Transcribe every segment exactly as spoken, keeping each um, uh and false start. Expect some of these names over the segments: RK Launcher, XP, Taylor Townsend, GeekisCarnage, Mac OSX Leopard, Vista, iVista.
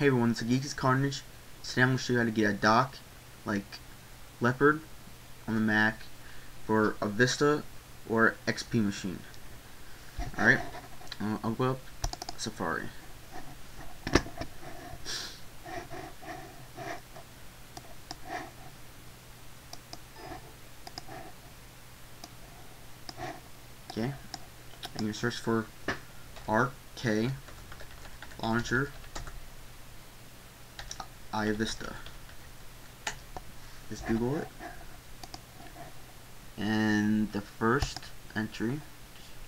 Hey everyone, it's GeekisCarnage. Today I'm going to show you how to get a dock like Leopard on the Mac for a Vista or X P machine. Alright, uh, I'll go up Safari. Okay, I'm going to search for R K Launcher iVista. Just Google it, and the first entry,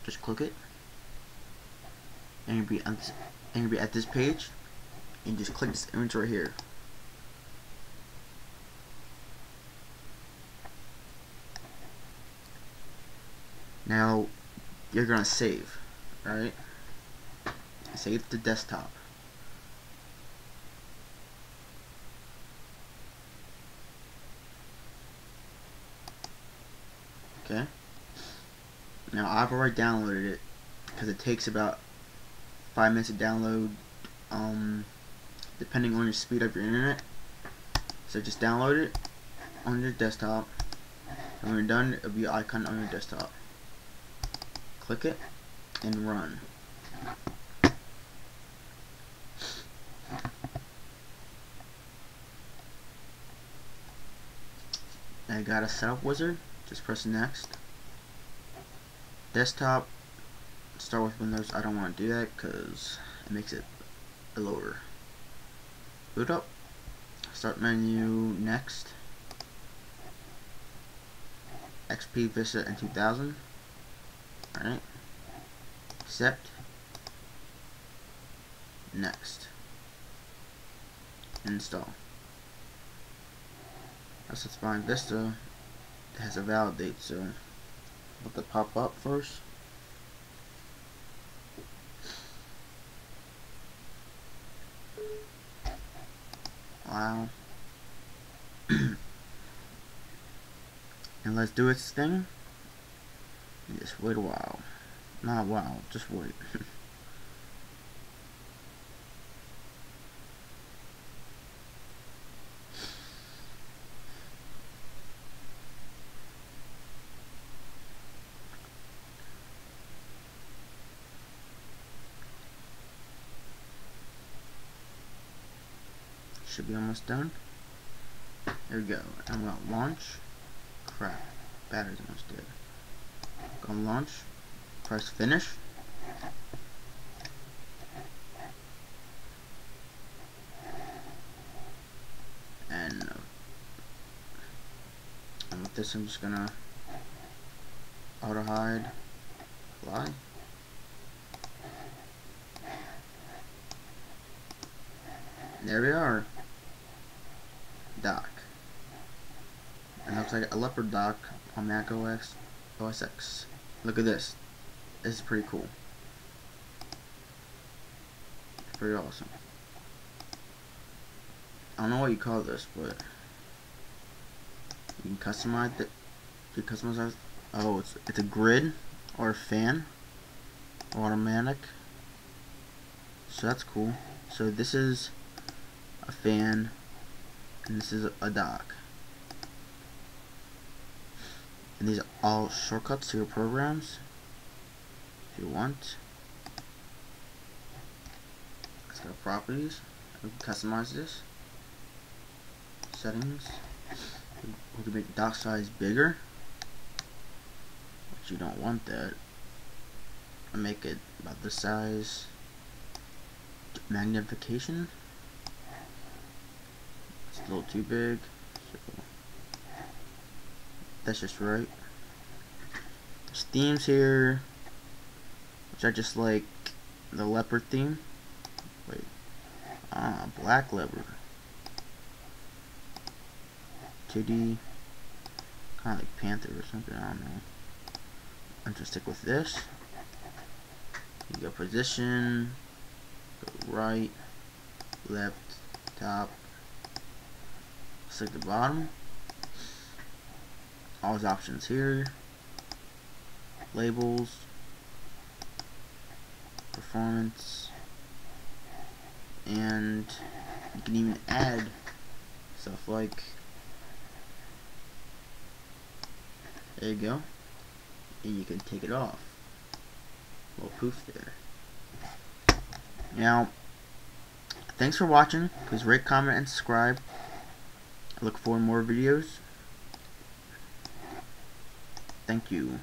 just click it, and you'll be, and you'll be at this page, and just click this image right here. Now you're gonna save, right? Save to desktop. Okay. Now I've already downloaded it because it takes about five minutes to download, um, depending on your speed of your internet. So just download it on your desktop, and when you're done, it'll be an icon on your desktop. Click it and run. Now you got a setup wizard. Just press next. Desktop. Start with Windows. I don't want to do that because it makes it lower. Boot up. Start menu. Next. X P, Vista, and two thousand. Alright. Accept. Next. Install. That's what's behind Vista. It has a valid date, so let the pop up first. Wow. And let's do its thing. And just wait a while. Not a while, just wait. Should be almost done. There we go. I'm gonna launch. Crap. Battery's almost dead. Go launch. Press finish. And, uh, and with this, I'm just gonna auto hide. Fly. There we are. Dock. It looks like a Leopard dock on Mac O S X. Look at this. This is pretty cool. It's pretty awesome. I don't know what you call this, but you can customize it. You can customize. Oh, it's it's a grid or a fan, automatic. So that's cool. So this is a fan. And this is a dock. And these are all shortcuts to your programs if you want. Let's go to properties. We can customize this. Settings. We can make the dock size bigger. But you don't want that. Make it about this size. Magnification. It's a little too big, so that's just right. There's themes here, which I just like the leopard theme. Wait, ah, black leopard. two D, kind of like panther or something. I don't know. I'm just stick with this. You go position, go right, left, top. Select the bottom. All these options here. Labels. Performance. And You can even add stuff like, there you go, and you can take it off. Little poof there. Now, thanks for watching. Please rate, comment, and subscribe. I look forward to more videos. Thank you.